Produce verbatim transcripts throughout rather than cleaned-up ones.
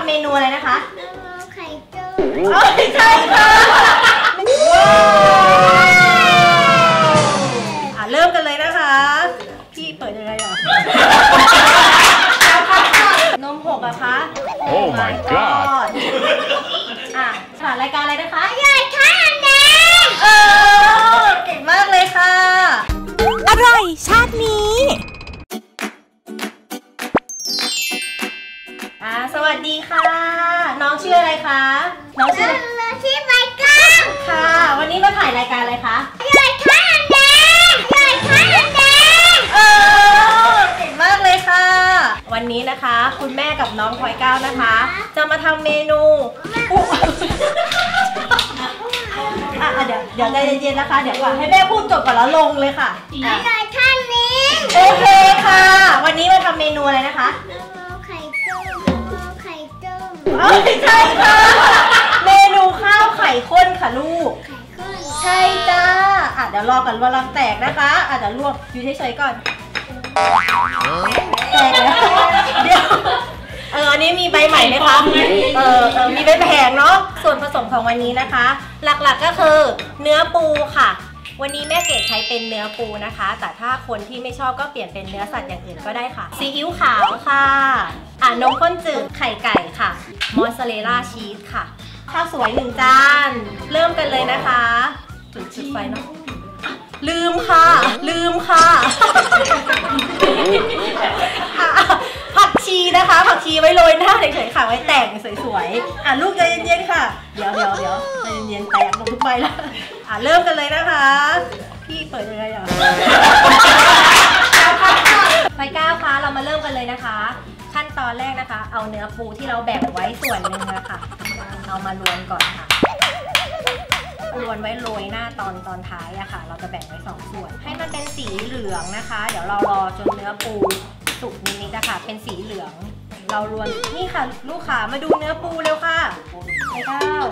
ทำเมนูอะไรนะคะไข่เจียวไม่ใช่ค่ะเริ่มกันเลยนะคะพี่เปิดยังไงอ่ะเอาค่ะนมหกอะคะโอ้ my god อ่ะสถานรายการอะไรนะคะยายค่ะแม่เออเก่งมากเลยค่ะอร่อยชาตินี้อ่าสวัสดีค่ะน้องชื่ออะไรคะน้องชื่อน้องชื่อไมเคิลค่ะวันนี้มาถ่ายรายการอะไรคะยายค่ะแม่ยายค่ะแม่เออเก่งมากเลยค่ะวันนี้นะคะคุณแม่กับน้องพลอยเก้านะคะจะมาทำเมนูอ่ะเดี๋ยวเดี๋ยวใจเย็นๆนะคะเดี๋ยวก่อนให้แม่พูดจบก่อนแล้วลงเลยค่ะยายค่ะนี้โอเคค่ะวันนี้มาทำเมนูอะไรนะคะไข่ต้มไข่ต้มไม่ใช่ค่ะเมนูข้าวไข่ข้นค่ะลูกไข่ข้นใช่จ้าอ่ะเดี๋ยวรอก่อนว่ารังแตกนะคะอ่ะเดี๋ยวลวกอยู่เฉยๆก่อนแตกแล้วเดี๋ยวเอออันนี้มีใบใหม่ไหมคะเออเออมีใบแผงเนาะส่วนผสมของวันนี้นะคะหลักๆก็คือเนื้อปูค่ะวันนี้แม่เกดใช้เป็นเนื้อปูนะคะแต่ถ้าคนที่ไม่ชอบก็เปลี่ยนเป็นเนื้อสัตว์อย่างอื่นก็ได้ค่ะซีอิ๊วขาวค่ะอ่ะนมข้นจืดไข่ไก่ค่ะมอสซาเรลล่าชีสค่ะข้าวสวยหนึ่งจานเริ่มกันเลยนะคะจุดจุดไฟเนาะลืมค่ะลืมค่ะผักชีนะคะผักชีไว้โรยหน้าเฉยๆค่ะไว้แต่งสวยๆอ่ะลูกใจเย็นๆค่ะเดี๋ยวเดี๋ยวเดี๋ยวใจเย็นๆแตกลงทุกใบแล้วอ่ะเริ่มกันเลยนะคะพี่เปิดยังไงอ่ะไฟก้าวค่ะเรามาเริ่มกันเลยนะคะขั้นตอนแรกนะคะเอาเนื้อปูที่เราแบ่งไว้ส่วนหนึ่งนะคะเอามารวนก่อนค่ะรวนไว้โรยหน้าตอนตอนท้ายอะค่ะเราจะแบ่งไว้สองส่วนให้มันเป็นสีเหลืองนะคะเดี๋ยวเรารอจนเนื้อปูสุกนิดๆนะคะเป็นสีเหลืองเรารวนนี่ค่ะลูกค้ามาดูเนื้อปูเร็วค่ะไข่ก้าว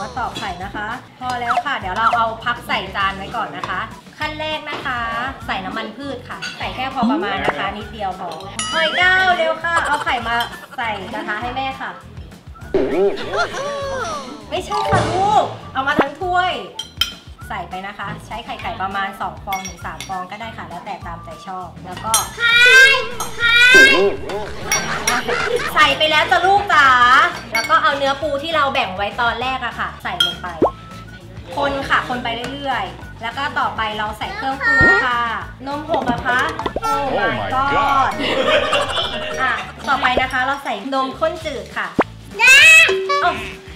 มาตอกไข่นะคะพอแล้วค่ะเดี๋ยวเราเอาพักใส่จานไว้ก่อนนะคะขั้นแรกนะคะใส่น้ำมันพืชค่ะใส่แค่พอประมาณนะคะนิดเดียวพอไข่ก้าวเร็วค่ะเอาไข่มาใส่กระทะให้แม่ค่ะไม่ใช่ค่ะลูกเอามาทั้งถ้วยใส่ไปนะคะใช้ไข่ไก่ประมาณสองฟองถึงสามฟองก็ได้ค่ะแล้วแต่ตามใจชอบแล้วก็ไข่ไข่ใส่ไปแล้วจะลูกจ๋าแล้วก็เอาเนื้อปูที่เราแบ่งไว้ตอนแรกอะค่ะใส่ลงไปคนค่ะคนไปเรื่อยๆแล้วก็ต่อไปเราใส่เครื่องปรุงค่ะนมหกอะคะโอ้ my god อ่ะต่อไปนะคะเราใส่นมข้นจืดค่ะ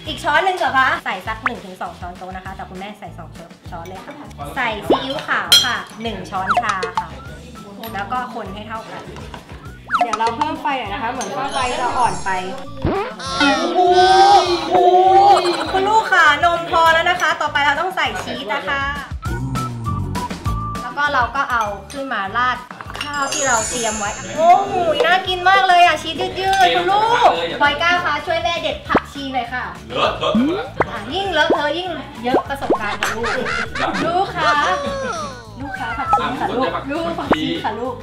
อีกช้อนหนึ่งเหรอคะใส่สัก หนึ่งถึงสอง ช้อนโต๊ะนะคะแต่คุณแม่ใส่สองช้อนเลยค่ะใส่ซีอิ๊วขาวค่ะหนึ่งช้อนชาค่ะแล้วก็คนให้เท่ากันเดี๋ยวเราเพิ่มไฟหน่อยนะคะเหมือนว่าไฟเราอ่อนไปปูปูคุณลูกค่ะนมพอแล้วนะคะต่อไปเราต้องใส่ชีสนะคะแล้วก็เราก็เอาขึ้นมาราดข้าวที่เราเตรียมไว้โอ้โหน่ากินมากเลยอ่ะชีสยืดๆคุณลูกพลอยก้าวคะช่วยแม่เด็ดผักชีหน่อยค่ะเลอะเลอะหมดแล้วยิ่งเลอะเธอยิ่งเยอะประสบการณ์ของลูกลูกค่ะลูกค่ะผักชีค่ะลูกลูกผักชีค่ะลูก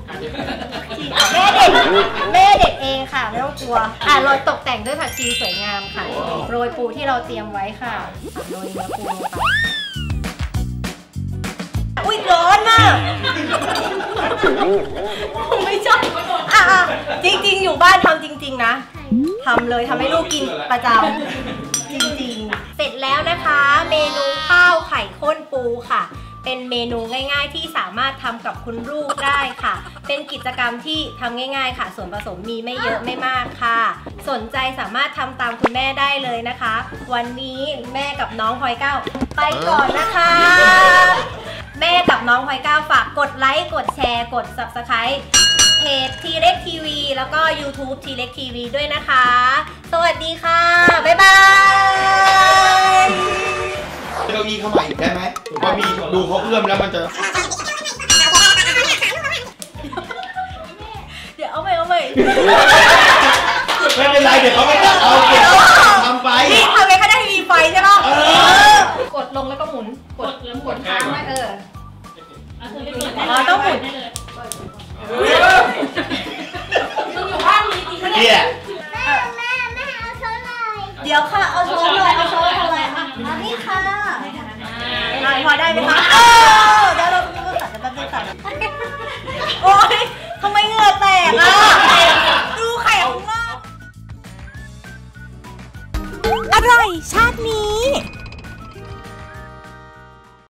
แม่เด็ดแม่เด็ดเองค่ะไม่ต้องกลัวอ่ะโรยตกแต่งด้วยผักชีสวยงามค่ะโรยปูที่เราเตรียมไว้ค่ะโรยเนื้อปูลงไปอุ้ยร้อนมากไม่ใช่อ่ะจริงๆอยู่บ้านทำจริงๆนะทำเลยทำให้ลูกกินประจำจริงๆเสร็จแล้วนะคะเมนูข้าวไข่ข้นปูค่ะเป็นเมนูง่ายๆที่สามารถทำกับคุณลูกได้ค่ะเป็นกิจกรรมที่ทำง่ายๆค่ะส่วนผสมมีไม่เยอะไม่มากค่ะสนใจสามารถทำตามคุณแม่ได้เลยนะคะวันนี้แม่กับน้องพลอยเก้าไปก่อนนะคะแม่กับน้องพลอยเก้าฝากกดไลค์กดแชร์กด ซับสไครบ์ เพจทีเล็กทีวีแล้วก็ ยูทูบ ทีเล็กทีวีด้วยนะคะสวัสดีค่ะบ๊ายบายเก้าอี้เข้ามาอีกได้ไหมผมว่ามีดูเขาเอื้อมแล้วมันจะเดี๋ยวเอาไปเอาไปไม่เป็นไรเดี๋ยวเขาไม่ต้องเอาเดี๋ยวทำไปนี่ทำไงคะได้มีไฟใช่ไหมกดลงแล้วก็หมุนกดแล้วกดค้างไว้เออต้องหมุนต้องอยู่ข้างนี้จริงไหมเนี่ยแม่แม่แม่ เดี๋ยวค่ะเอาช้อนเลยเอาช้อนอะไรอ่ะอันนี้ค่ะพอได้ไหมคะเดี๋ยวเราต้องมาสั่นจะแป๊บนึงสั่นโอ๊ยทำไมเหงื่อแตกอ่ะดูไข่ของเราอร่อยชาตินี้